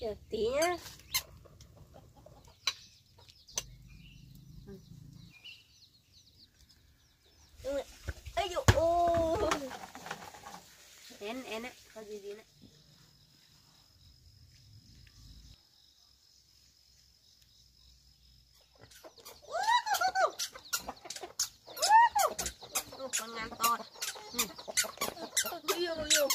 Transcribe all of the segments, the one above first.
Chờ tí nhá. Ây dồi ôi. Én á, có gì nữa. Con ngàn to. Ui dồi dồi.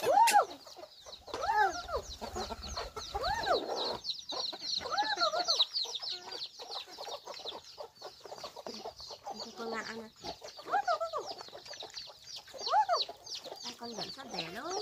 Con vẫn sắp đẻ luôn.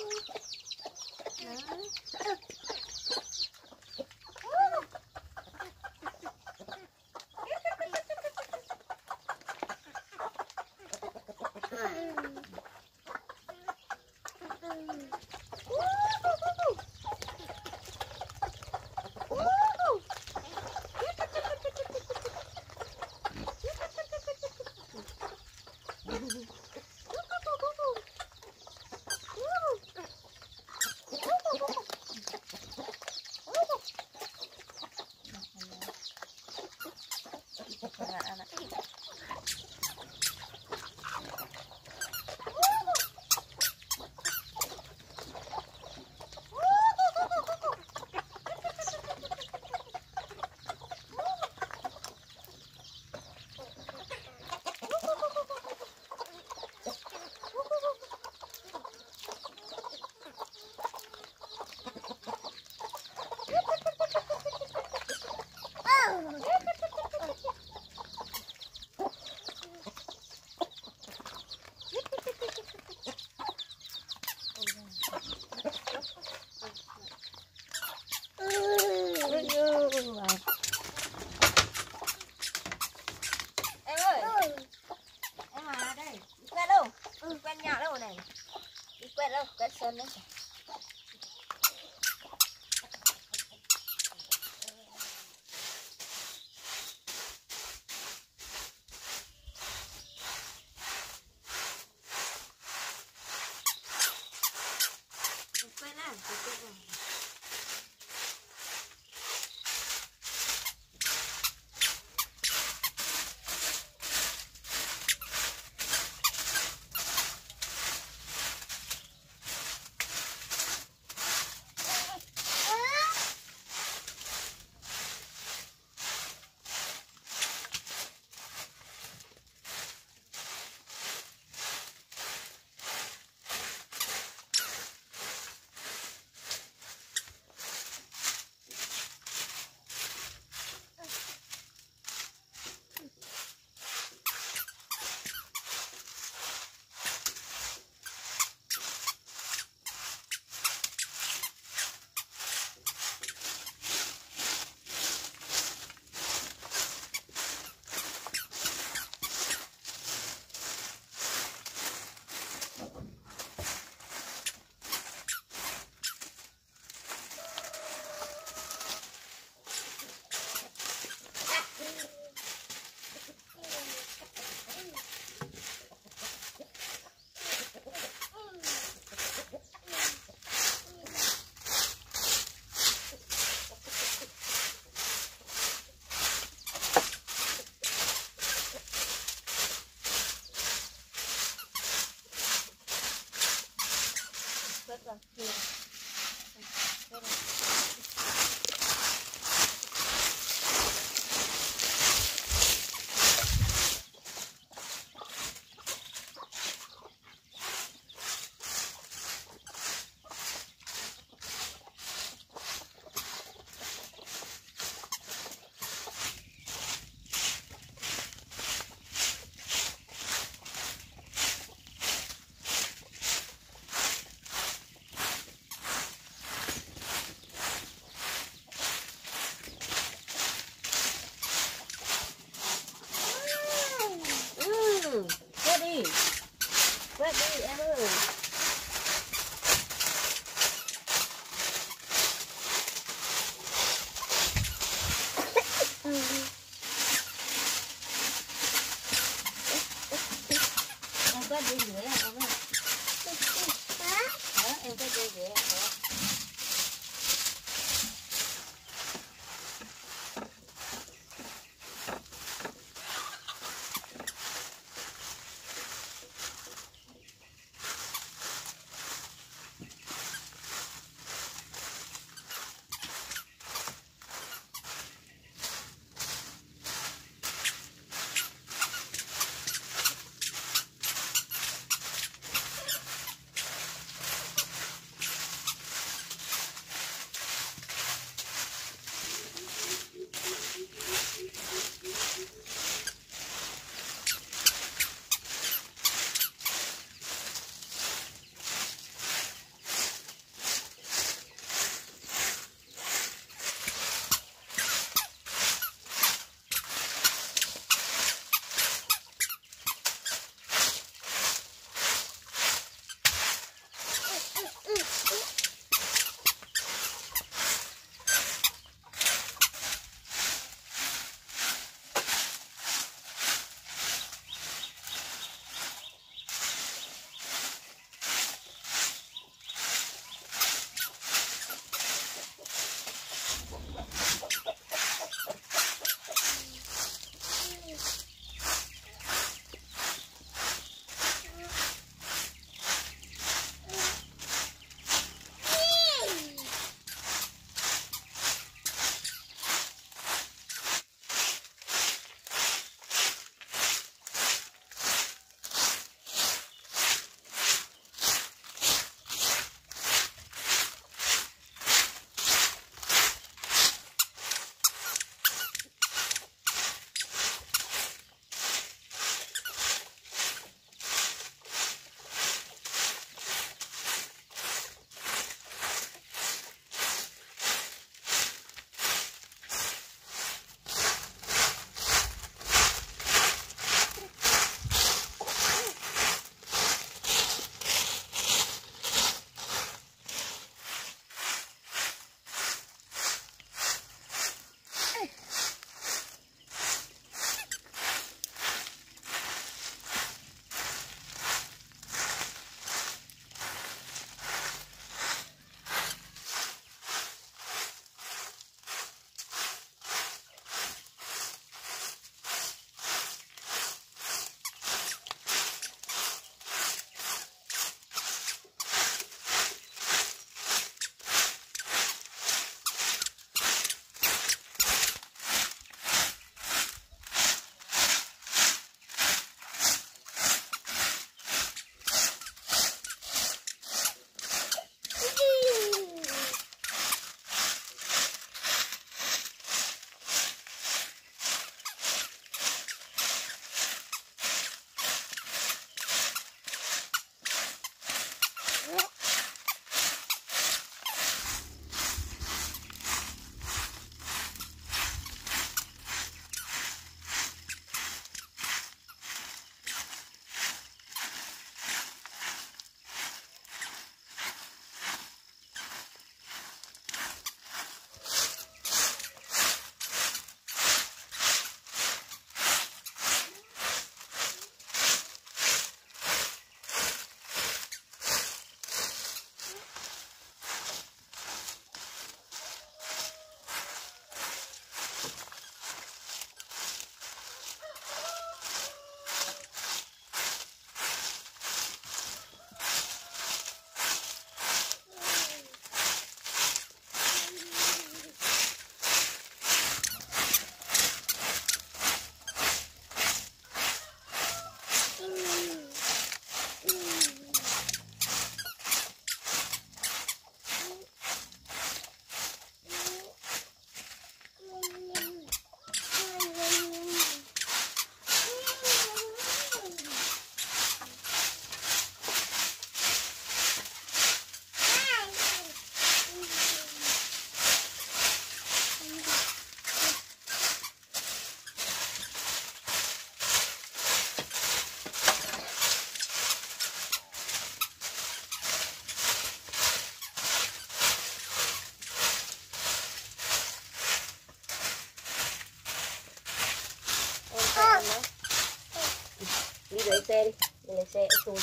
lấy xe đi, mình lấy xe xuống.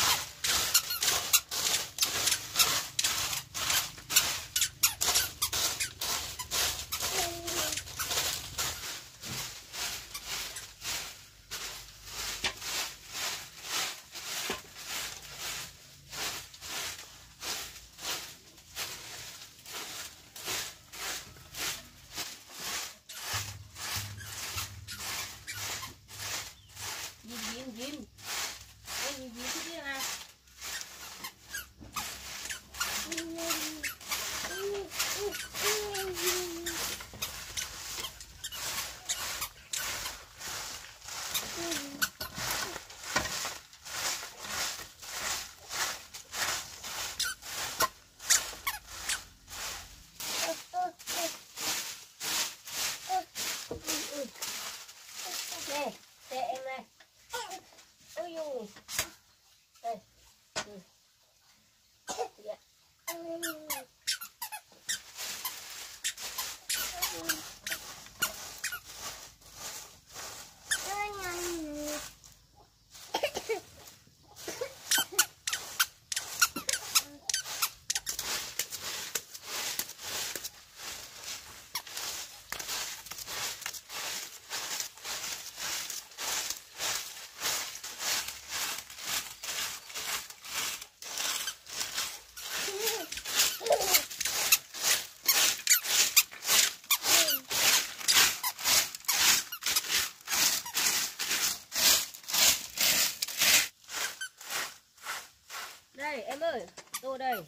Đây em ơi, tô đây.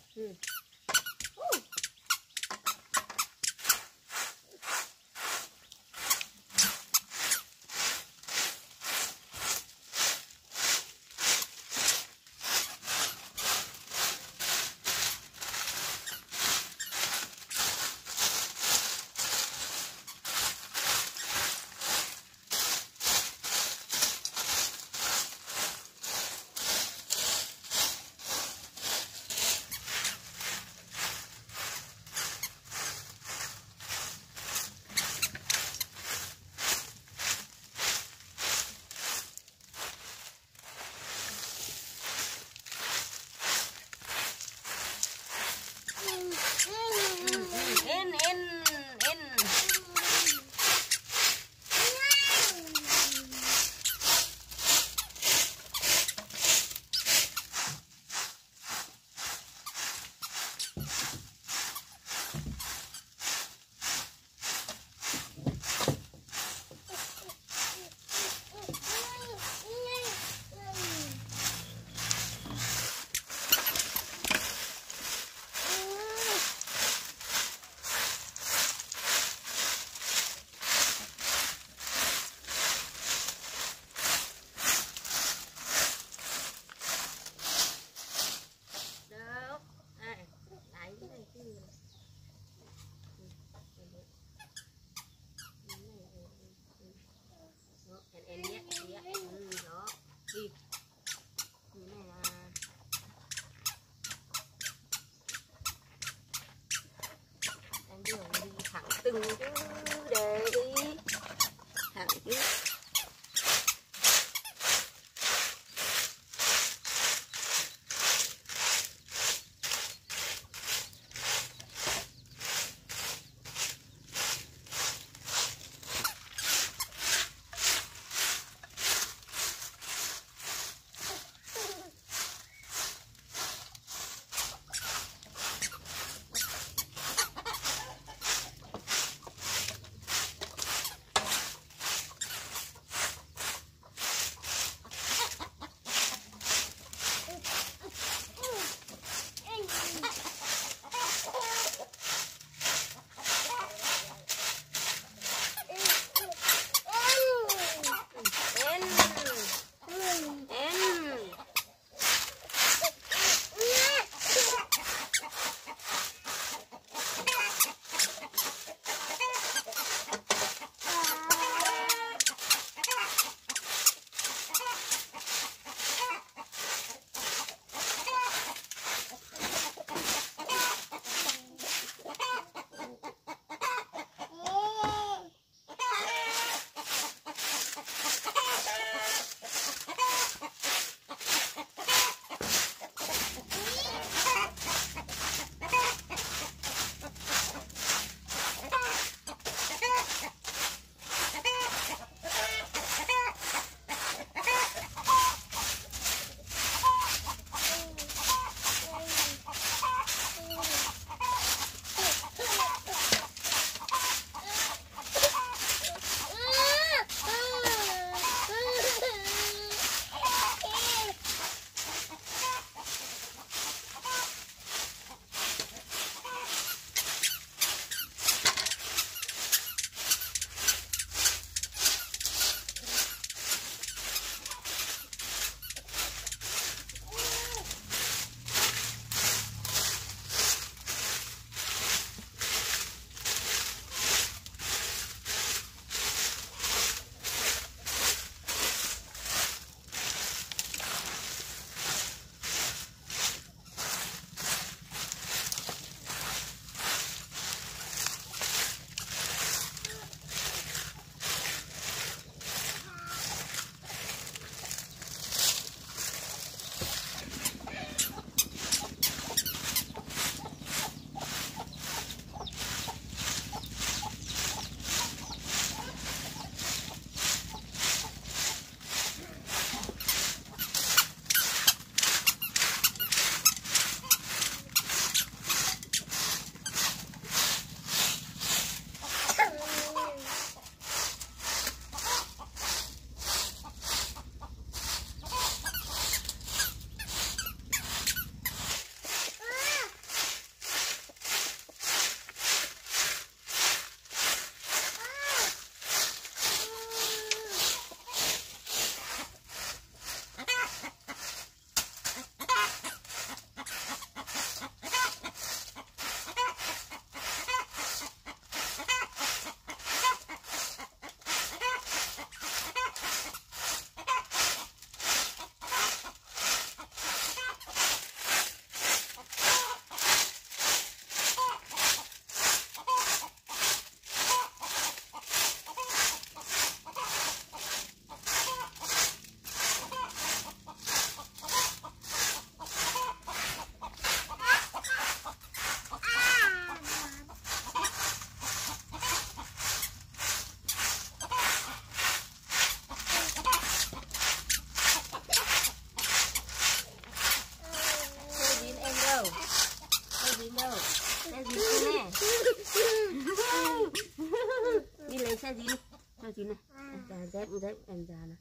dép em ra nè.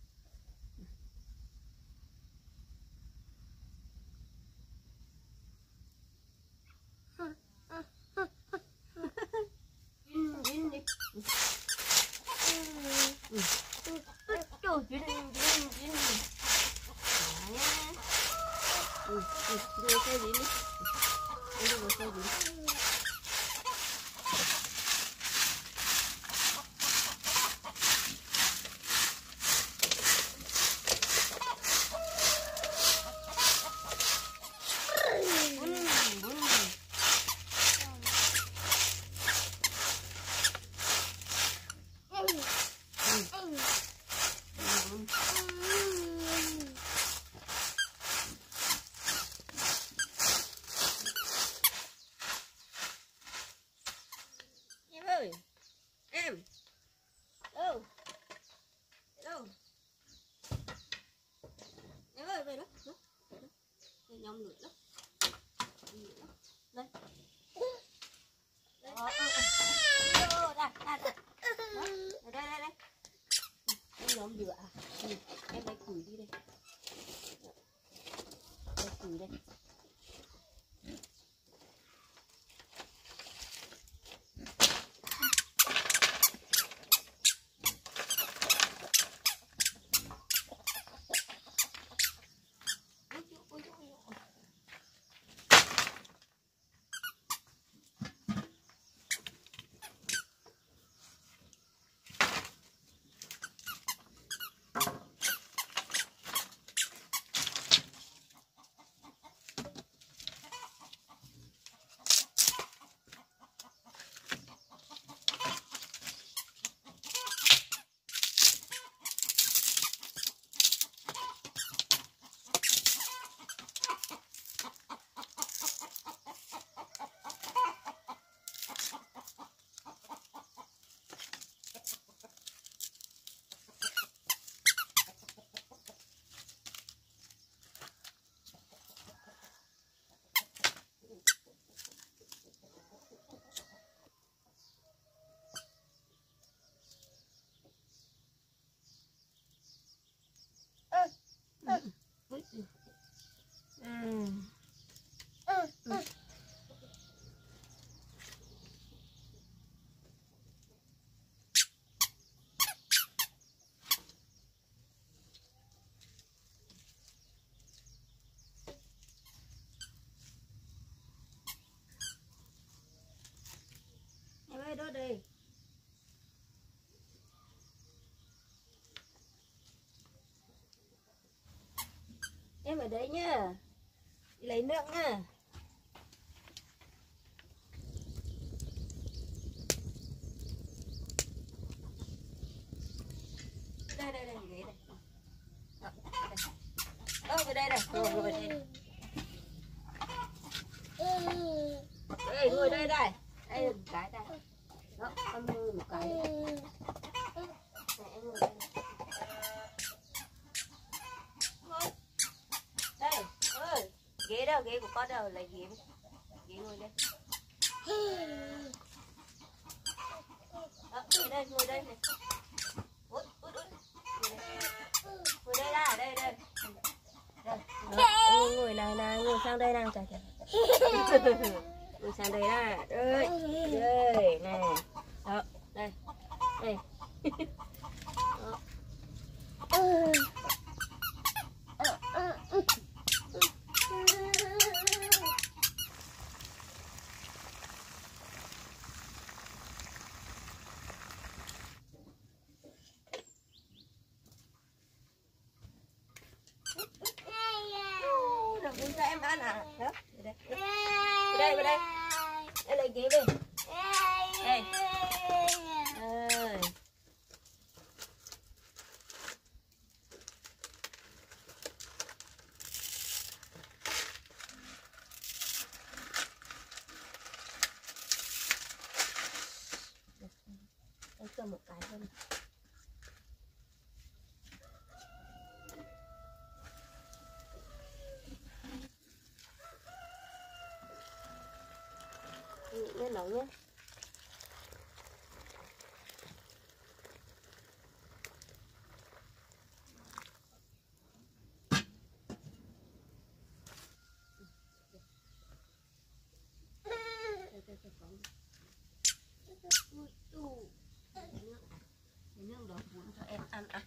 Đó đi. Em ở đấy nhá. Lấy nước nha. Đây đây đây, ghế đây. Đâu về đây này, ngồi về đây. Ê, ngồi đây đây. Đây một cái đây. Đó, con mưa một cái. Đây, ơi, ghế đâu, ghế của con đâu, lấy ghế. Ghế ngồi đây. Đó, ngồi đây này. Út, út, út. Ngồi đây ra, đây, đây. Đây, ngồi này nè, ngồi sang đây nè, trời trời. Ngồi sang đây nè, đây, đây, nè. Đó, đây, đây. Đó. Đừng cho em ăn à? Đó, đây, đây, đây, đây. Đây lấy ghế về. Đây. Em cho một cái thôi. Nhớ nấu nhé. ăn à.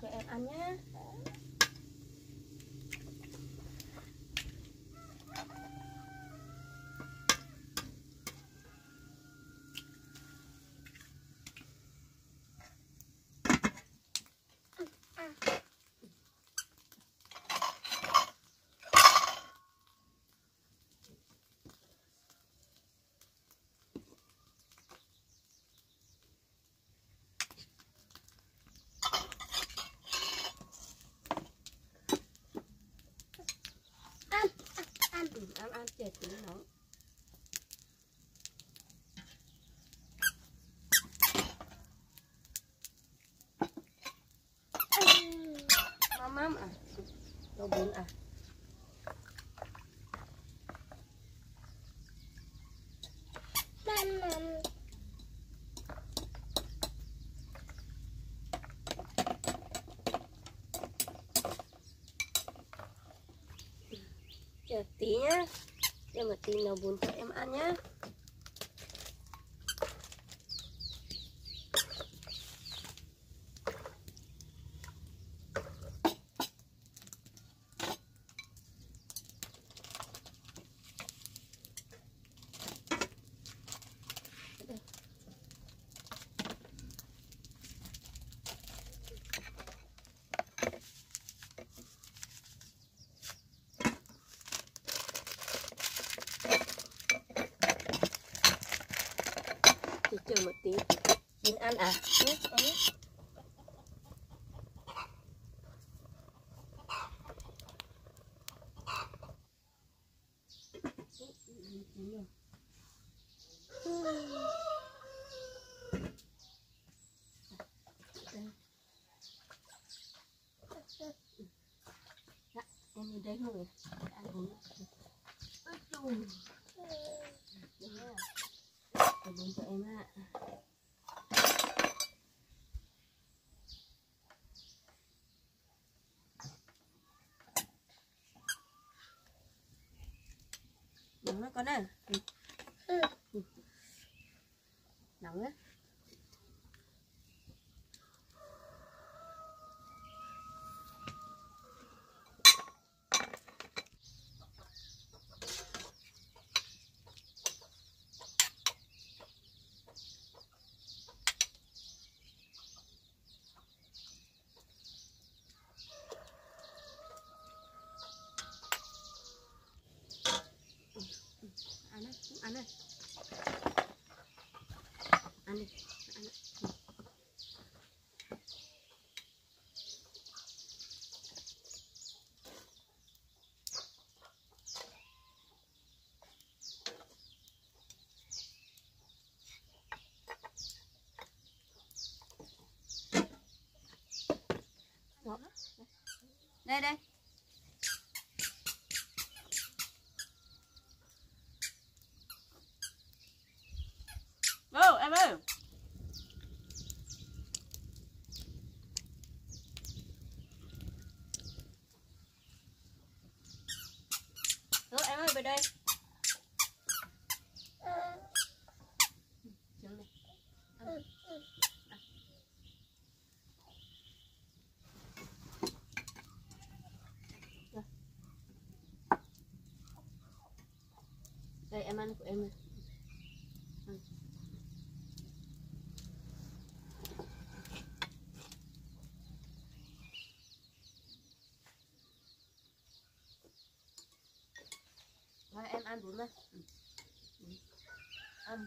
Cho em ăn nhé. Ăn chè tí nấu. Mắm à, đồ bún à. Tí nhá, cho một tí nấu bún cho em ăn nhá. Chờ một tí mình ăn à. Em đi đây không phải ăn uống. Bún cho em ạ. Nóng đó con ơi. Nóng á. Ăn ơi. Ăn đi. Ăn đi. Đây đây. Về đây. Đây em ăn của em này. Thôi em ăn bún này. Ăn. Ăn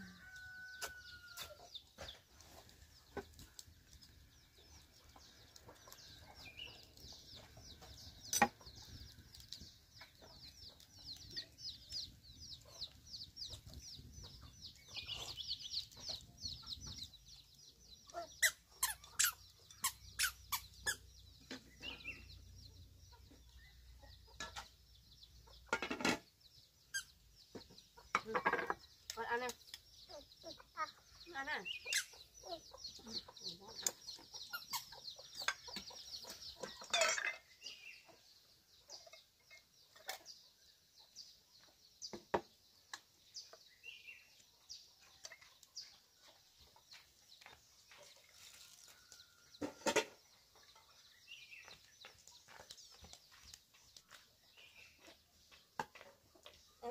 em. Ăn à? Em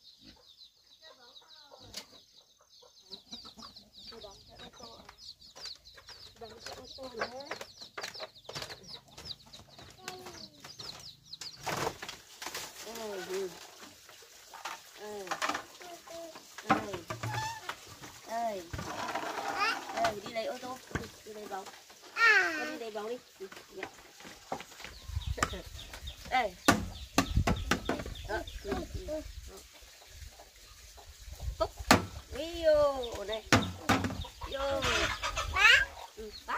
Đây. Đi lấy ô tô, đi lấy bóng. Đi lấy bóng đi. Đây. Cúc. Video ở đây. Yo. Bác.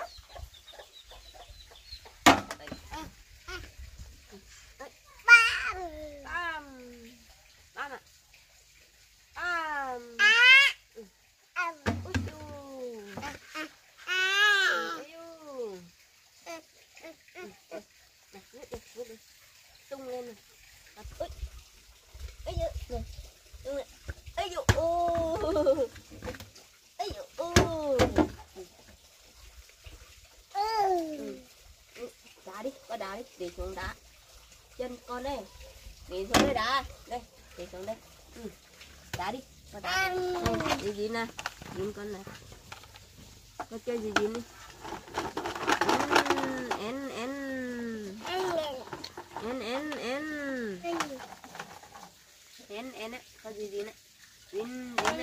Đá đi, để xuống đá chân con đây, để xuống đây đá đây, để xuống đây, đá đi, con đá đi gì nè, dính con này, con chơi gì dính đi, n á, con gì dính á, dính, con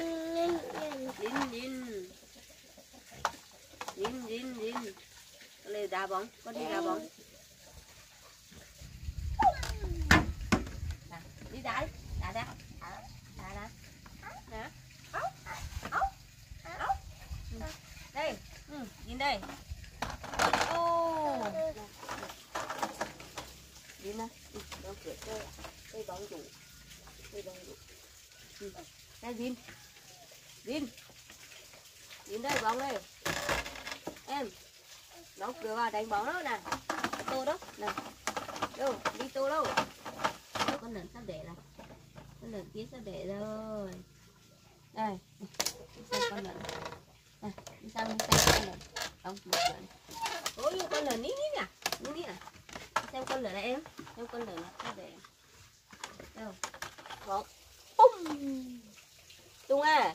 này đá bóng, con đi đá bóng. Đi đá đi, đá. Đây, nhìn đây. Đi nào, đâu cửa chơi, cây bóng rủ, cây bóng rủ. Đây nhìn đây bóng đây. Em, nó cửa vào đánh bóng đó nè, tô đó nè, đâu đi tô đâu. Con lợn sắp đẻ rồi, con lợn kia sắp đẻ rồi. Đây, con lợn, đây, đi sang con lợn, không, một lợn. Ôi, con lợn nít à, xem con lợn này em, xem con lợn sắp đẻ. Đâu, bóng, bum, tung à,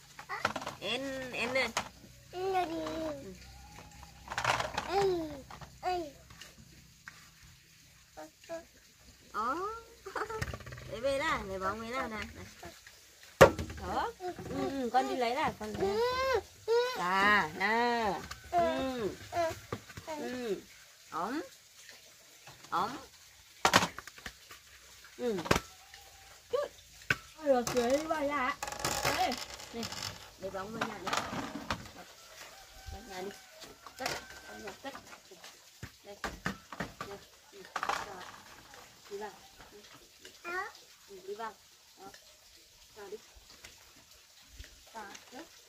em lên, lấy bóng về nào nè. Hả? Ừ, con đi lấy là con lấy. Là, nè. Ừ. Ừ. Ổn. Ổn. Ừ. Chút. Rồi cười vào nhà. Đây. Này, để bóng vào nhà đi. Vào nhà đi. Cất, vào nhà cất. Đây. Đây. Rồi. Đi vào. Đi vào. Đó. Vào đi. Vào. Đó.